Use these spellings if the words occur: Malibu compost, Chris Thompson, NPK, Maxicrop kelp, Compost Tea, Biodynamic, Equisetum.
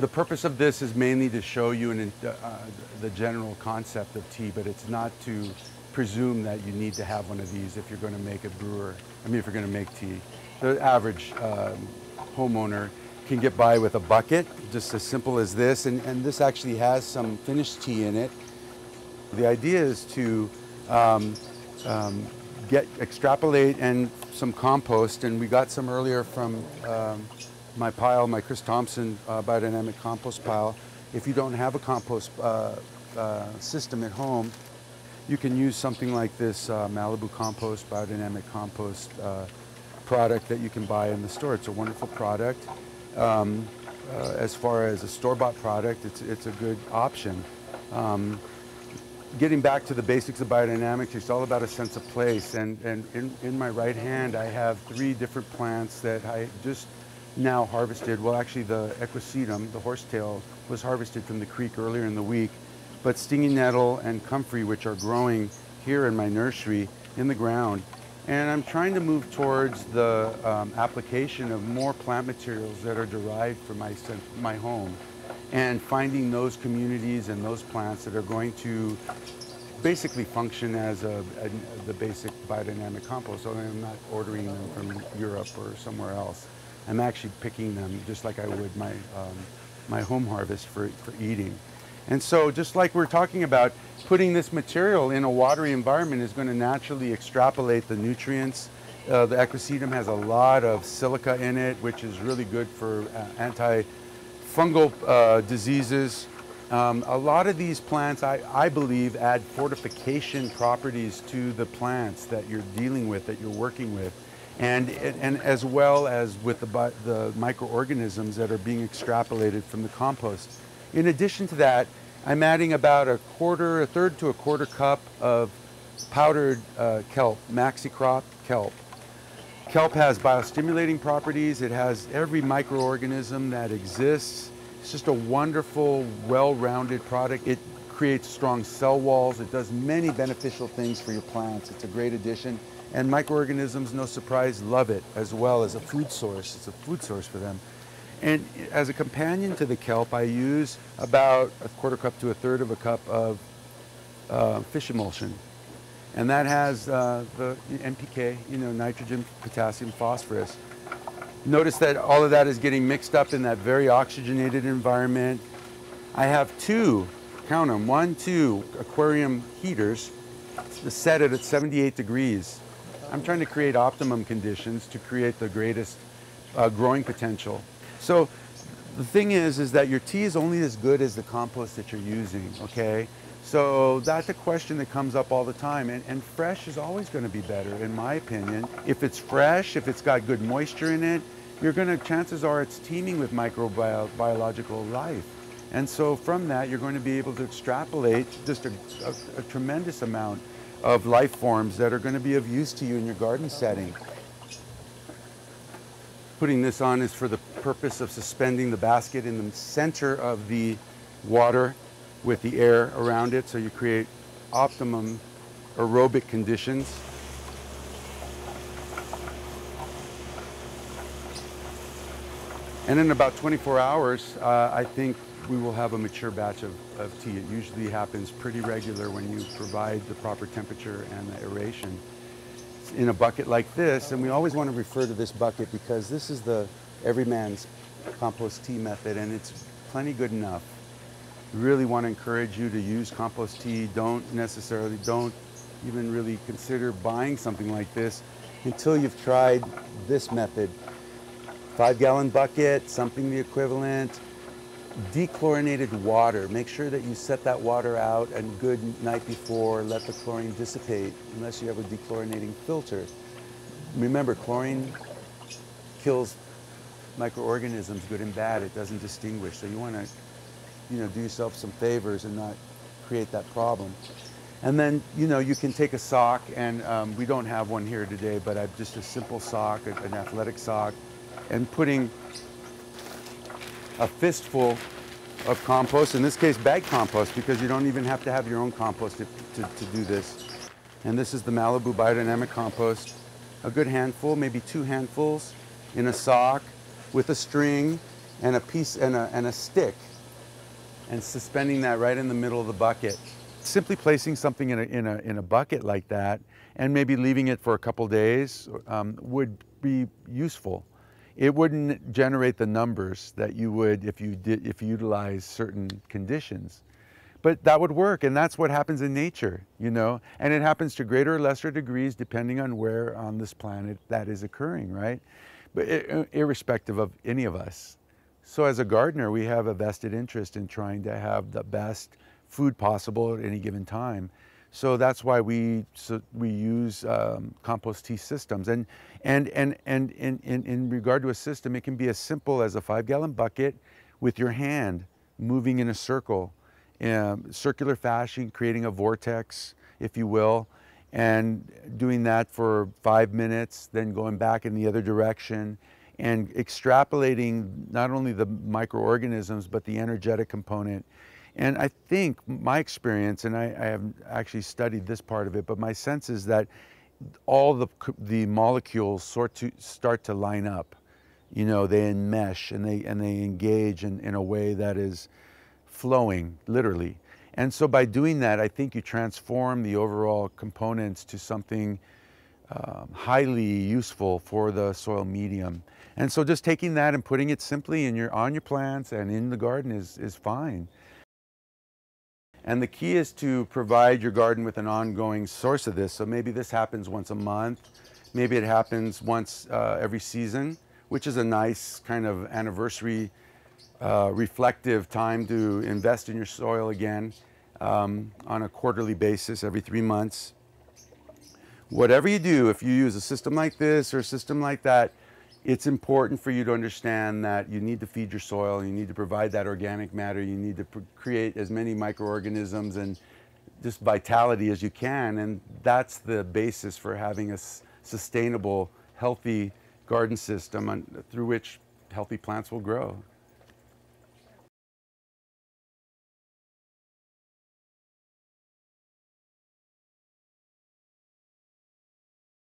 The purpose of this is mainly to show you the general concept of tea, but it's not to presume that you need to have one of these if you're going to make if you're going to make tea. The average homeowner can get by with a bucket, just as simple as this, and this actually has some finished tea in it. The idea is to extrapolate and some compost, and we got some earlier from my pile, my Chris Thompson biodynamic compost pile. If you don't have a compost system at home, you can use something like this Malibu compost, biodynamic compost product that you can buy in the store. It's a wonderful product. As far as a store-bought product, it's a good option. Getting back to the basics of biodynamics, it's all about a sense of place. And in my right hand, I have three different plants that I just now harvested. Well, actually, the Equisetum, the horsetail, was harvested from the creek earlier in the week. But stinging nettle and comfrey, which are growing here in my nursery in the ground. And I'm trying to move towards the application of more plant materials that are derived from my home, and finding those communities and those plants that are going to basically function as the basic biodynamic compost. So I'm not ordering them from Europe or somewhere else. I'm actually picking them just like I would my home harvest for eating. And so just like we're talking about, putting this material in a watery environment is going to naturally extrapolate the nutrients. The Equisetum has a lot of silica in it, which is really good for antifungal diseases. A lot of these plants, I believe, add fortification properties to the plants that you're dealing with, that you're working with, and as well as with the microorganisms that are being extrapolated from the compost. In addition to that, I'm adding about a third to a quarter cup of powdered kelp, Maxicrop kelp. Kelp has biostimulating properties. It has every microorganism that exists. It's just a wonderful, well-rounded product. It creates strong cell walls. It does many beneficial things for your plants. It's a great addition. And microorganisms, no surprise, love it as well as a food source. It's a food source for them. And as a companion to the kelp, I use about a quarter cup to a third of a cup of fish emulsion. And that has the NPK, nitrogen, potassium, phosphorus. Notice that all of that is getting mixed up in that very oxygenated environment. I have two, count them, two aquarium heaters set at 78 degrees. I'm trying to create optimum conditions to create the greatest growing potential. So the thing is that your tea is only as good as the compost that you're using, okay? So that's a question that comes up all the time, and fresh is always going to be better, in my opinion. If it's fresh, if it's got good moisture in it, chances are it's teeming with microbiological life. And so from that, you're going to be able to extrapolate just a tremendous amount of life forms that are going to be of use to you in your garden setting. Putting this on is for the purpose of suspending the basket in the center of the water with the air around it, so you create optimum aerobic conditions. And in about 24 hours, I think we will have a mature batch of tea. It usually happens pretty regular when you provide the proper temperature and the aeration. In a bucket like this, and we always want to refer to this bucket because this is the everyman's compost tea method, and it's plenty good enough. We really want to encourage you to use compost tea. Don't even really consider buying something like this until you've tried this method. 5-gallon bucket, something the equivalent, dechlorinated water. Make sure that you set that water out a good night before. Let the chlorine dissipate unless you have a dechlorinating filter. Remember, chlorine kills microorganisms, good and bad. It doesn't distinguish. So you want to do yourself some favors and not create that problem. And then you can take a sock, and we don't have one here today, but I've just a simple sock, an athletic sock, and putting a fistful of compost, in this case bag compost, because you don't even have to have your own compost to do this. And this is the Malibu biodynamic compost. A good handful, maybe 2 handfuls, in a sock with a string, and a piece and a stick and suspending that right in the middle of the bucket. Simply placing something in a bucket like that and maybe leaving it for a couple days would be useful. It wouldn't generate the numbers that you would if you utilize certain conditions, but that would work, and that's what happens in nature, you know. And it happens to greater or lesser degrees depending on where on this planet that is occurring, right? But irrespective of any of us. So as a gardener, we have a vested interest in trying to have the best food possible at any given time. So that's why we use compost tea systems. And in regard to a system, it can be as simple as a 5-gallon bucket with your hand moving in a circle, circular fashion, creating a vortex, if you will, and doing that for 5 minutes, then going back in the other direction and extrapolating not only the microorganisms, but the energetic component. And I think my experience, and I haven't actually studied this part of it, but my sense is that all the molecules start to line up. You know, they enmesh and they engage in a way that is flowing, literally. And so by doing that, I think you transform the overall components to something highly useful for the soil medium. And so just taking that and putting it simply on your plants and in the garden is fine. And the key is to provide your garden with an ongoing source of this. So maybe this happens once a month, maybe it happens once every season, which is a nice kind of anniversary reflective time to invest in your soil again on a quarterly basis, every 3 months. Whatever you do, if you use a system like this or a system like that, it's important for you to understand that you need to feed your soil, you need to provide that organic matter, you need to create as many microorganisms and just vitality as you can, and that's the basis for having a sustainable, healthy garden system through which healthy plants will grow.